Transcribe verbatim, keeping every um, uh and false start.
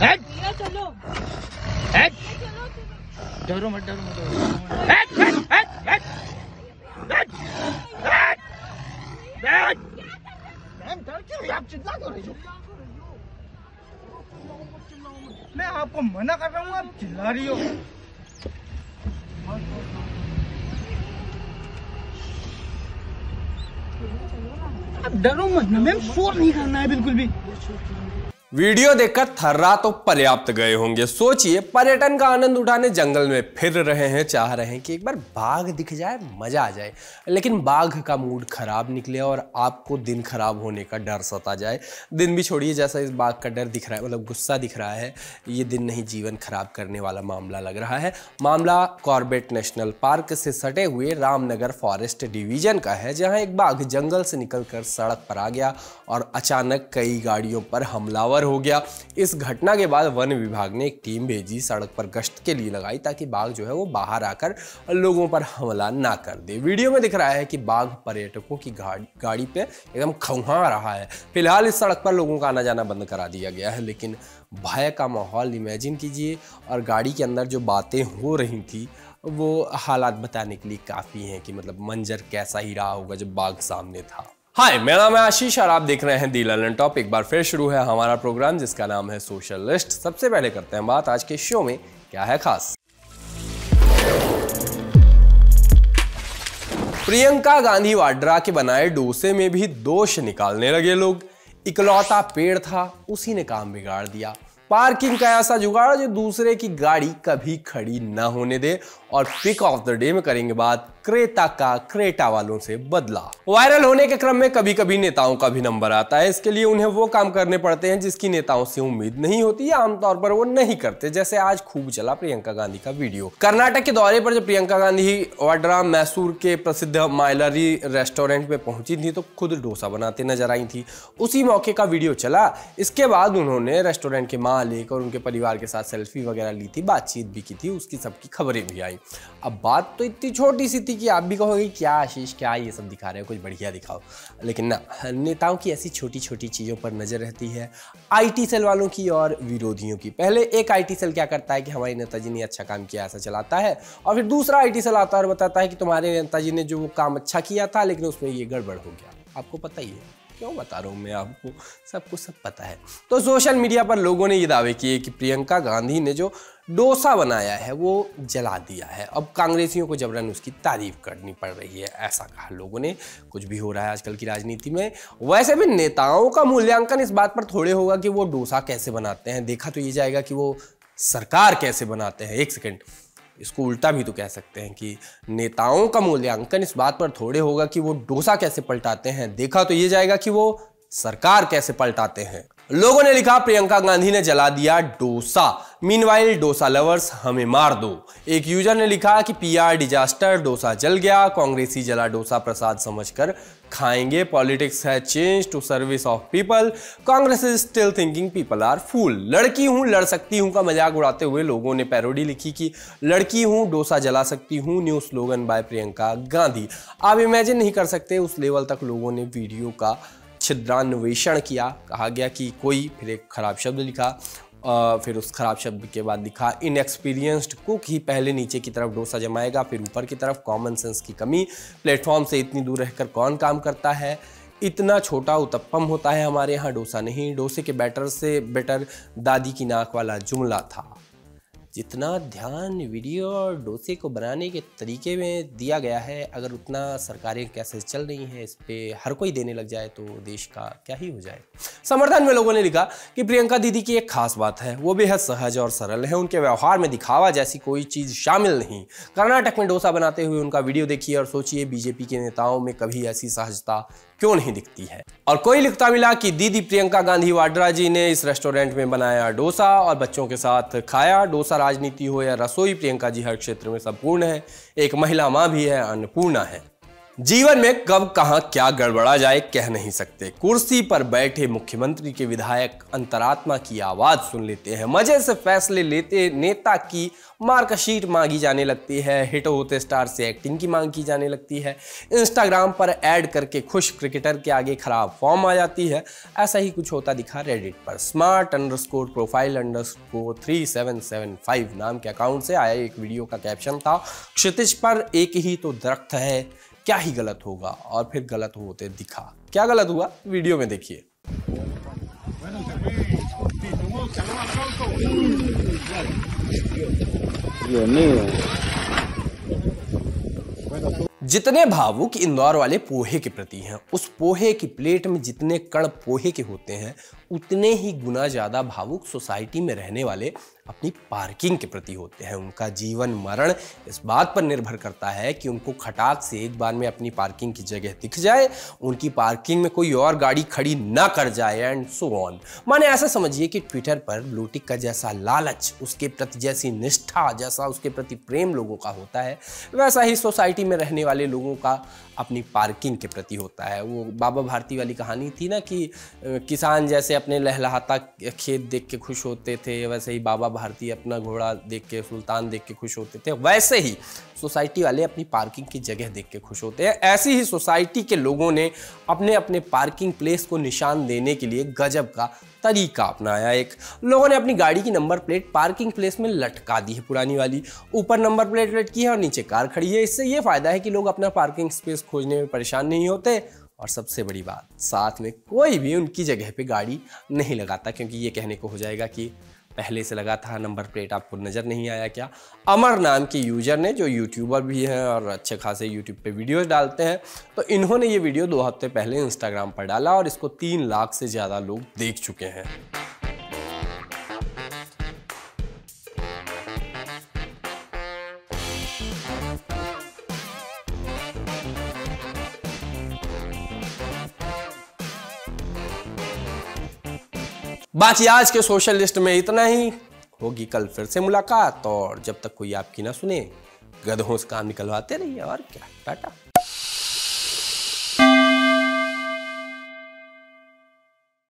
चलो डरो मत डरो मत। मैं आपको मना कर रहा हूँ, आप चिल्ला रही हो। आप डरो मत ना मैम, शोर नहीं करना है बिल्कुल भी। वीडियो देखकर थर्रा तो पर्याप्त गए होंगे। सोचिए, पर्यटन का आनंद उठाने जंगल में फिर रहे हैं, चाह रहे हैं कि एक बार बाघ दिख जाए, मजा आ जाए, लेकिन बाघ का मूड खराब निकले और आपको दिन खराब होने का डर सता जाए। दिन भी छोड़िए, जैसा इस बाघ का डर दिख रहा है, मतलब गुस्सा दिख रहा है, ये दिन नहीं जीवन खराब करने वाला मामला लग रहा है। मामला कॉर्बेट नेशनल पार्क से सटे हुए रामनगर फॉरेस्ट डिवीजन का है, जहाँ एक बाघ जंगल से निकल कर सड़क पर आ गया और अचानक कई गाड़ियों पर हमलावर हो गया। इस घटना के बाद वन विभाग ने एक टीम भेजी, सड़क पर गश्त के लिए लगाई, ताकि बाघ जो है वो बाहर आकर लोगों पर हमला ना कर दे। वीडियो में दिख रहा है कि बाघ पर्यटकों की गाड़ी गाड़ी पे एकदम खौंघा रहा है। फिलहाल इस सड़क पर लोगों का आना जाना बंद करा दिया गया है, लेकिन भय का माहौल इमेजिन कीजिए। और गाड़ी के अंदर जो बातें हो रही थी वो हालात बताने के लिए काफ़ी हैं कि मतलब मंजर कैसा ही रहा होगा जब बाघ सामने था। हाय, मेरा नाम है आशीष और आप देख रहे हैं दी लल्लनटॉप। एक बार फिर शुरू है हमारा प्रोग्राम जिसका नाम है सोशल लिस्ट। सबसे पहले करते हैं बात आज के शो में क्या है खास। प्रियंका गांधी वाड्रा के बनाए डोसे में भी दोष निकालने लगे लोग। इकलौता पेड़ था, उसी ने काम बिगाड़ दिया। पार्किंग का ऐसा जुगाड़ जो दूसरे की गाड़ी कभी खड़ी ना होने दे। और पिक ऑफ द डे में करेंगे बात क्रेता का क्रेटा वालों से बदला। वायरल होने के क्रम में कभी कभी नेताओं का भी नंबर आता है। इसके लिए उन्हें वो काम करने पड़ते हैं जिसकी नेताओं से उम्मीद नहीं होती या आमतौर पर वो नहीं करते। जैसे आज खूब चला प्रियंका गांधी का वीडियो। कर्नाटक के दौरे पर जब प्रियंका गांधी वाड्रा मैसूर के प्रसिद्ध मायलारी रेस्टोरेंट में पहुंची थी तो खुद डोसा बनाते नजर आई थी। उसी मौके का वीडियो चला। इसके बाद उन्होंने रेस्टोरेंट के लेकर उनके परिवार के साथ सेल्फी वगैरह ली थी, बातचीत भी की थी, उसकी सबकी खबरें भी आई। अब बात तो इतनी छोटी सी थी कि आप भी कहोगे क्या आशीष, क्या ये सब दिखा रहे हो, कुछ बढ़िया दिखाओ। लेकिन ना, नेताओं की ऐसी छोटी छोटी चीज़ों पर नज़र रहती है आईटी सेल वालों की और विरोधियों की। पहले एक आईटी सेल क्या करता है कि हमारे नेताजी ने अच्छा काम किया, ऐसा चलाता है, और फिर दूसरा आईटी सेल आता है और बताता है कि तुम्हारे नेताजी ने जो काम अच्छा किया था लेकिन उसमें ये गड़बड़ हो गया। आपको पता ही है, क्यों बता रहा हूँ मैं आपको, सबको सब पता है। तो सोशल मीडिया पर लोगों ने ये दावे किए कि प्रियंका गांधी ने जो डोसा बनाया है वो जला दिया है। अब कांग्रेसियों को जबरन उसकी तारीफ करनी पड़ रही है, ऐसा कहा लोगों ने। कुछ भी हो रहा है आजकल की राजनीति में। वैसे भी नेताओं का मूल्यांकन इस बात पर थोड़े होगा कि वो डोसा कैसे बनाते हैं, देखा तो ये जाएगा कि वो सरकार कैसे बनाते हैं। एक सेकेंड, इसको उल्टा भी तो कह सकते हैं कि नेताओं का मूल्यांकन इस बात पर थोड़े होगा कि वो डोसा कैसे पलटाते हैं, देखा तो ये जाएगा कि वो सरकार कैसे पलटाते हैं। लोगों ने लिखा प्रियंका गांधी ने जला दिया डोसा, मीनवाइल डोसा लवर्स हमें मार दो। एक यूजर ने लिखा कि पीआर डिजास्टर, डोसा जल गया, कांग्रेसी जला डोसा प्रसाद समझकर खाएंगे, पॉलिटिक्स है change to service of people, Congress is still thinking people are fool. लड़की हूँ लड़ सकती हूँ का मजाक उड़ाते हुए लोगों ने पैरोडी लिखी कि लड़की हूँ डोसा जला सकती हूँ, new slogan by Priyanka Gandhi. आप इमेजिन नहीं कर सकते उस लेवल तक लोगों ने वीडियो का छिद्रान्वेषण किया। कहा गया कि कोई, फिर एक खराब शब्द लिखा, आ, फिर उस खराब शब्द के बाद लिखा इनएक्सपीरियंस्ड कुक ही पहले नीचे की तरफ डोसा जमाएगा, फिर ऊपर की तरफ। कॉमन सेंस की कमी, प्लेटफॉर्म से इतनी दूर रहकर कौन काम करता है, इतना छोटा उत्तपम होता है हमारे यहाँ डोसा नहीं। डोसे के बैटर से बेटर दादी की नाक वाला जुमला था। जितना ध्यान वीडियो और डोसे को बनाने के तरीके में दिया गया है, अगर उतना सरकारें कैसे चल रही हैं इस पे हर कोई देने लग जाए तो देश का क्या ही हो जाए। समर्थन में लोगों ने लिखा कि प्रियंका दीदी की एक खास बात है, वो बेहद सहज और सरल है, उनके व्यवहार में दिखावा जैसी कोई चीज़ शामिल नहीं। कर्नाटक में डोसा बनाते हुए उनका वीडियो देखिए और सोचिए बीजेपी के नेताओं में कभी ऐसी सहजता क्यों नहीं दिखती है। और कोई लिखता मिला कि दीदी प्रियंका गांधी वाड्रा जी ने इस रेस्टोरेंट में बनाया डोसा और बच्चों के साथ खाया। डोसा राजनीति हो या रसोई, प्रियंका जी हर क्षेत्र में संपूर्ण है, एक महिला माँ भी है, अन्नपूर्णा है। जीवन में कब कहां क्या गड़बड़ा जाए कह नहीं सकते। कुर्सी पर बैठे मुख्यमंत्री के विधायक अंतरात्मा की आवाज सुन लेते हैं, मजे से फैसले लेते नेता की मार्कशीट मांगी जाने लगती है, हिट होते स्टार से एक्टिंग की मांग की जाने लगती है, इंस्टाग्राम पर ऐड करके खुश क्रिकेटर के आगे खराब फॉर्म आ जाती है। ऐसा ही कुछ होता दिखा रेडिट पर। Smart underscore profile underscore three seven seven five नाम के अकाउंट से आया एक वीडियो का कैप्शन था, क्षितिज पर एक ही तो दरख्त है, क्या ही गलत होगा। और फिर गलत होते दिखा। क्या गलत हुआ वीडियो में देखिए। जितने भावुक इंदौर वाले पोहे के प्रति हैं, उस पोहे की प्लेट में जितने कण पोहे के होते हैं, उतने ही गुना ज्यादा भावुक सोसाइटी में रहने वाले अपनी पार्किंग के प्रति होते हैं। उनका जीवन मरण इस बात पर निर्भर करता है कि उनको खटाक से एक बार में अपनी पार्किंग की जगह दिख जाए, उनकी पार्किंग में कोई और गाड़ी खड़ी ना कर जाए, एंड सो ऑन। माने ऐसा समझिए कि ट्विटर पर लोटिक का जैसा लालच, उसके प्रति जैसी निष्ठा, जैसा उसके प्रति प्रेम लोगों का होता है, वैसा ही सोसाइटी में रहने वाले लोगों का अपनी पार्किंग के प्रति होता है। वो बाबा भारती वाली कहानी थी ना कि किसान जैसे अपने लहलहाता खेत देख के खुश होते थे, वैसे ही बाबा भारती अपना घोड़ा देख के, सुल्तान देख के खुश होते थे, वैसे ही सोसाइटी वाले अपनी पार्किंग की जगह देख के खुश होते हैं। ऐसी ही सोसाइटी के लोगों ने अपने अपने पार्किंग प्लेस को निशान देने के लिए गजब का तरीका अपनाया। एक लोगों ने अपनी गाड़ी की नंबर प्लेट पार्किंग प्लेस में लटका दी है, पुरानी वाली, ऊपर नंबर प्लेट लटकी है और नीचे कार खड़ी है। इससे ये फायदा है कि लोग अपना पार्किंग स्पेस खोजने में परेशान नहीं होते, और सबसे बड़ी बात, साथ में कोई भी उनकी जगह पे गाड़ी नहीं लगाता, क्योंकि ये कहने को हो जाएगा कि पहले से लगा था, नंबर प्लेट आपको नज़र नहीं आया क्या। अमर नाम के यूजर ने, जो यूट्यूबर भी हैं और अच्छे खासे यूट्यूब पे वीडियोस डालते हैं, तो इन्होंने ये वीडियो दो हफ्ते पहले इंस्टाग्राम पर डाला और इसको तीन लाख से ज़्यादा लोग देख चुके हैं। बाकी आज के सोशल लिस्ट में इतना ही। होगी कल फिर से मुलाकात, और जब तक कोई आपकी ना सुने, गधों से काम निकलवाते रहिए। और क्या, टाटा।